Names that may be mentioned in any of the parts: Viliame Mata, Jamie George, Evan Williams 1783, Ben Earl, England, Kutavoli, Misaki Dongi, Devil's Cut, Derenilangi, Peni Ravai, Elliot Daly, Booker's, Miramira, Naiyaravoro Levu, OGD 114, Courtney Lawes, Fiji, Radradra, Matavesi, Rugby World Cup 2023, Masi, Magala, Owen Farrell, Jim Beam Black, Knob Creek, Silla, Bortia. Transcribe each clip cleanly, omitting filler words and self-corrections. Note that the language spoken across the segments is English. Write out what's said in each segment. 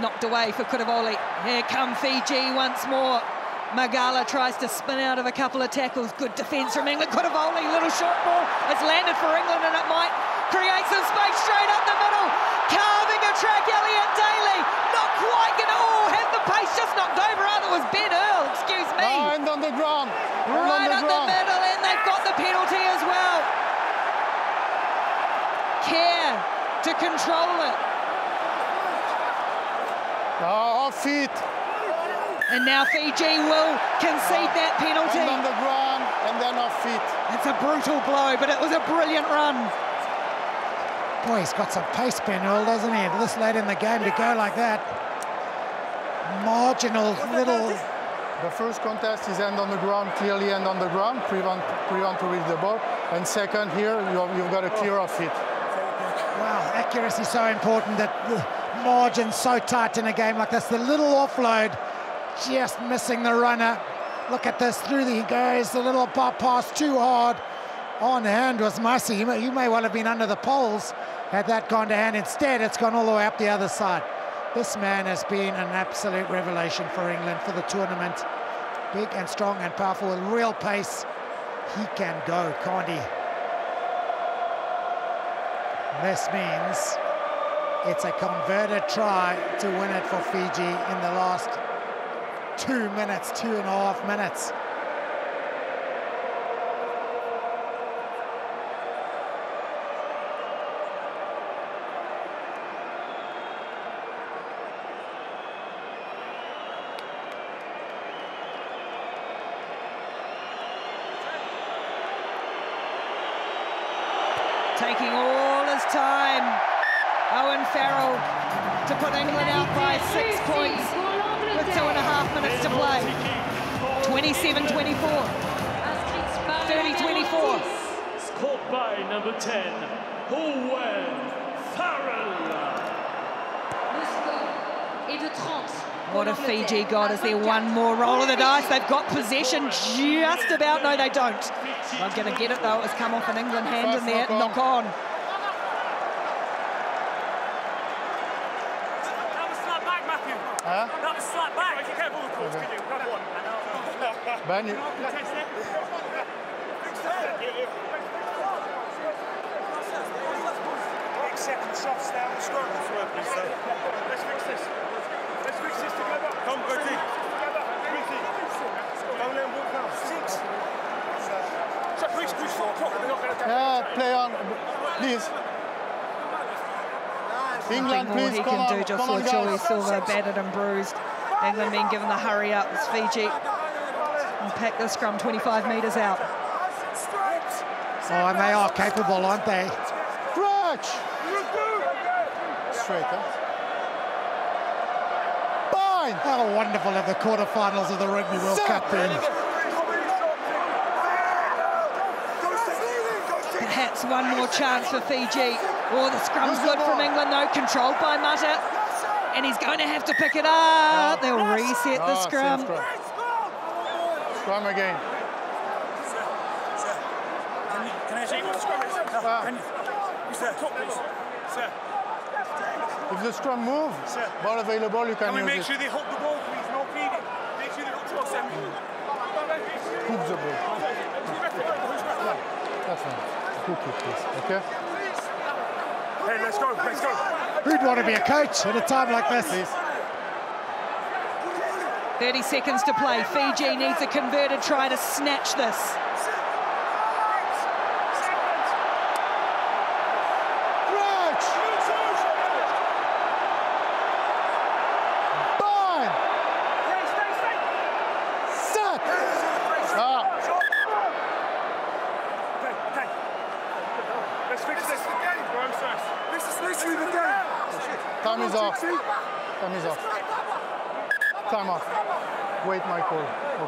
knocked away for Kutavoli. Here come Fiji once more. Magala tries to spin out of a couple of tackles. Good defence from England. Kutavoli, little short ball. It's landed for England and it might create some space straight up the middle. Carving a track, Elliot Daly. Not quite going to have the pace. Just knocked over. It was Ben Earl, excuse me. And on the ground. Right up the middle, and they've got the penalty as well. Care to control it. Oh, off feet. And now Fiji will concede that penalty. And on the ground, and then off feet. It's a brutal blow, but it was a brilliant run. Boy, he's got some pace, Ben Earl, doesn't he? This late in the game to go like that. Marginal little. The first contest is end on the ground, clearly end on the ground, prevent to reach the ball. And second here, you've got a clear off feet. Wow, accuracy so important, that margin so tight in a game like this. The little offload. Just missing the runner. Look at this, through he goes, the little pop pass too hard. On hand was Masi. You may well have been under the poles had that gone to hand. Instead, it's gone all the way up the other side. This man has been an absolute revelation for England for the tournament. Big and strong and powerful with real pace. He can go, can't he? This means it's a converted try to win it for Fiji in the last 2 minutes, 2.5 minutes. Taking all his time, Owen Farrell to put England out by 6 points. 2.5 minutes to play. 27-24. 30-24. Scored by number 10, Owen Farrell. What have Fiji got? Is there one more roll of the dice? They've got possession just about. No, they don't. I'm going to get it, though. It's come off an England hand in there. Knock on. Ben, you... Play on, please. England, please, come on, he can do just what Julie Silva, battered and bruised. England being given the hurry up. It's Fiji. And pack this scrum 25 metres out. Oh, and they are capable, aren't they? Crutch! Straight, huh? Bind! How wonderful of the quarterfinals of the Rugby World Cup been. Perhaps one more chance for Fiji. Oh, the scrum's good from England, though. Controlled by Mata. And he's going to have to pick it up. They'll reset the scrum. Scrum again. Can I see what scrum is? If the scrum moves, ball available, you can use it. Can we make sure they hook the ball, please? No feeding. Make sure they hook the ball, Sammy. Hook the ball. That's fine. Hook it, please. Okay? Hey, let's go. Let's go. Who'd want to be a coach at a time like this? Please. 30 seconds to play. Fiji needs a converted try to snatch this. Crouch! Bind! Set! Let's fix this. This is literally the game. Time is off. Time is off. Time off. Wait my call,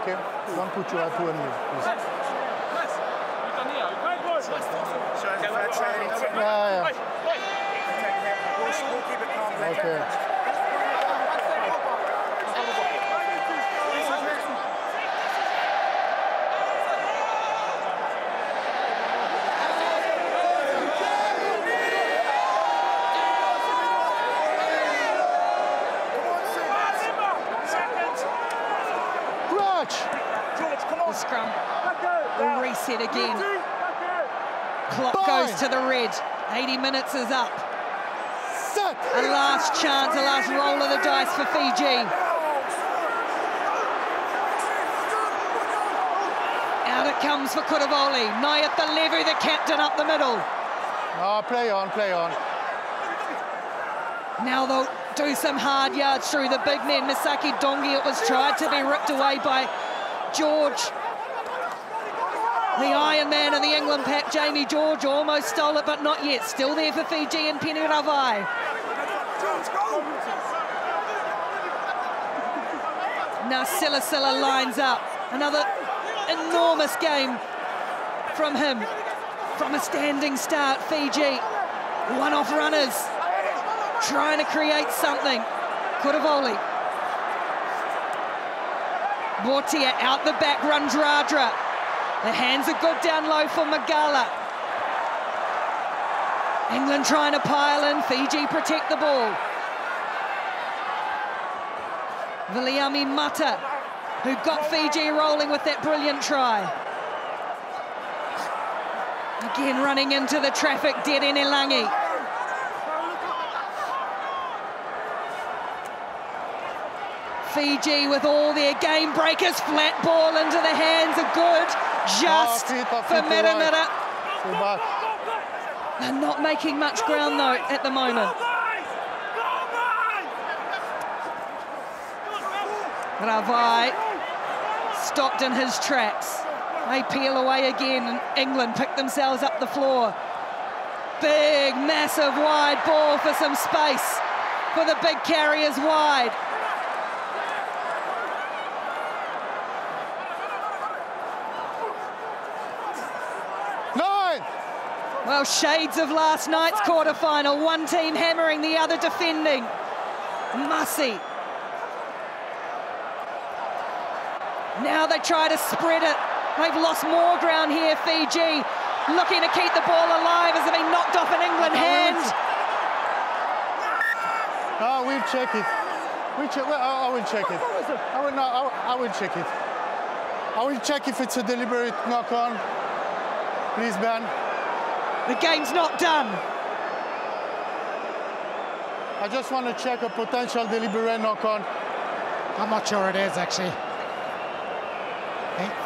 okay? Don't put your hat to him, please. Yeah. Okay. set again. Clock goes to the red. 80 minutes is up. A last chance, a last roll of the dice for Fiji. Out it comes for Kutavoli. Naiyaravoro Levu, the captain, up the middle. Oh, play on, play on. Now they'll do some hard yards through the big men. Misaki Dongi, it was tried to be ripped away by George. The Iron Man of the England pack, Jamie George, almost stole it, but not yet. Still there for Fiji and Peni Ravai. Now Silla lines up. Another enormous game from him. From a standing start, Fiji. One-off runners. Trying to create something. Kutavoli. Bortia out the back, Radradra. The hands are good down low for Magala. England trying to pile in. Fiji protect the ball. Viliame Mata, who got Fiji rolling with that brilliant try. Again running into the traffic, Derenilangi. Fiji with all their game breakers. Flat ball into the hands are good. Just for Miramira. They're not making much ground, though, at the moment. Ravai stopped in his tracks. They peel away again, and England pick themselves up the floor. Big, massive, wide ball for some space for the big carriers wide. Well, shades of last night's quarterfinal. One team hammering, the other defending. Masi. Now they try to spread it. They've lost more ground here, Fiji. Looking to keep the ball alive as they've been knocked off an England hand. Oh, we'll check it. I will check it. I will check it. I will check if it's a deliberate knock-on. Please, Ben. The game's not done. I just want to check a potential deliberate knock-on. I'm not sure it is, actually.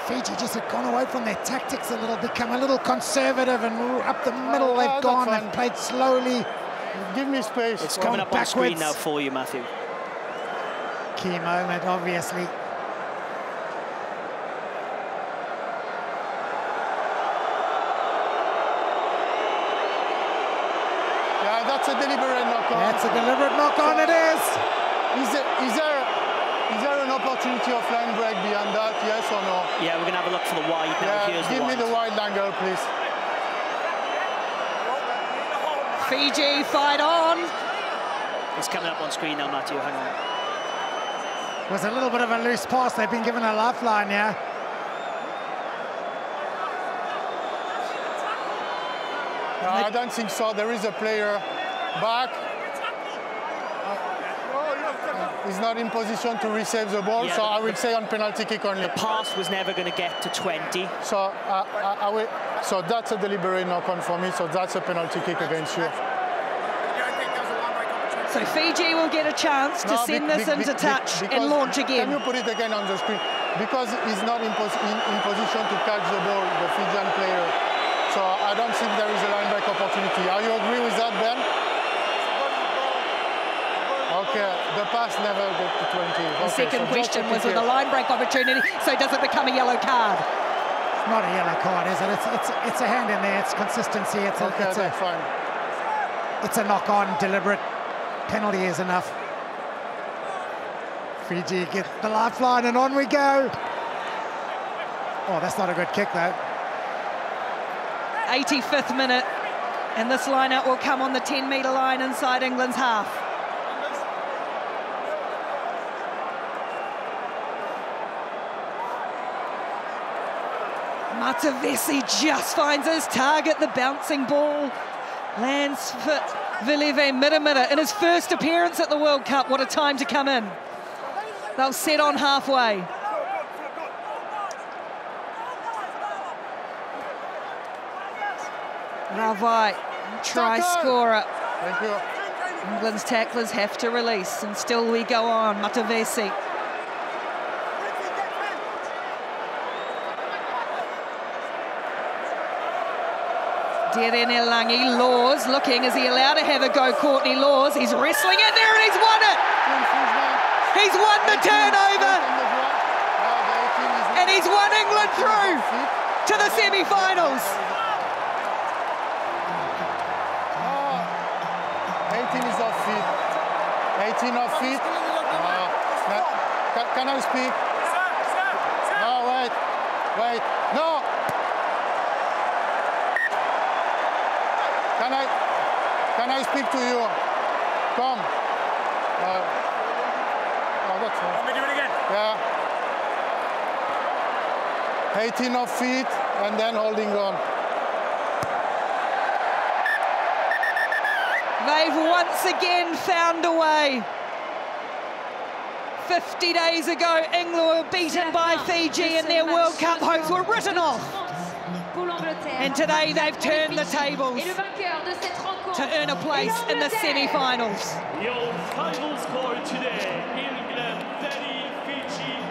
Fiji just had gone away from their tactics a little, become a little conservative, and up the middle they've gone and played slowly. Give me space. It's coming up backwards. On screen now for you, Matthew. Key moment, obviously. That's a deliberate knock-on. That's a deliberate knock-on, it is. Is there an opportunity of line break beyond that, yes or no? Yeah, we're going to have a look for the wide. Give me the wide angle, please. Fiji fight on. It's coming up on screen now, Matthew, hang on. It was a little bit of a loose pass. They've been given a lifeline, yeah. No, I don't think so. There is a player back. He's not in position to receive the ball, yeah, so I will say on penalty kick only. The pass was never going to get to 20. So so that's a deliberate knock-on for me, so that's a penalty kick against you. So Fiji will get a chance to send this into touch and launch again. Can you put it again on the screen? Because he's not in position to catch the ball, the Fijian player. So I don't think there is a lineback opportunity. Are you agree with that, Ben? Okay, the pass never got to 20. The second question was with a line break opportunity, so does it become a yellow card? It's not a yellow card, is it? It's a hand in there, it's consistency, it's a, okay, it's fine. It's a knock-on, deliberate penalty is enough. Fiji get the lifeline and on we go. Oh, that's not a good kick though. 85th minute, and this line-out will come on the 10-metre line inside England's half. Matavesi just finds his target, the bouncing ball. Lands for Viliame Mata in his first appearance at the World Cup. What a time to come in. They'll set on halfway. Ravai, try scorer. Thank you. England's tacklers have to release, and still we go on. Matavesi. Derenilangi, Lawes looking. Is he allowed to have a go? Courtney Lawes, he's wrestling it there and he's won it! He's won the turnover! And he's won England through to the semi-finals! Oh, 18 off feet. Can I speak? No, wait. No! Can I speak to you? Come. That's right. Let me do it again. Yeah. 18 off feet and then holding on. They've once again found a way. 50 days ago, England were beaten by Fiji and their World Cup hopes were written off. And today they've turned the tables to earn a place in the semi-finals. Your final score today, England 30, Fiji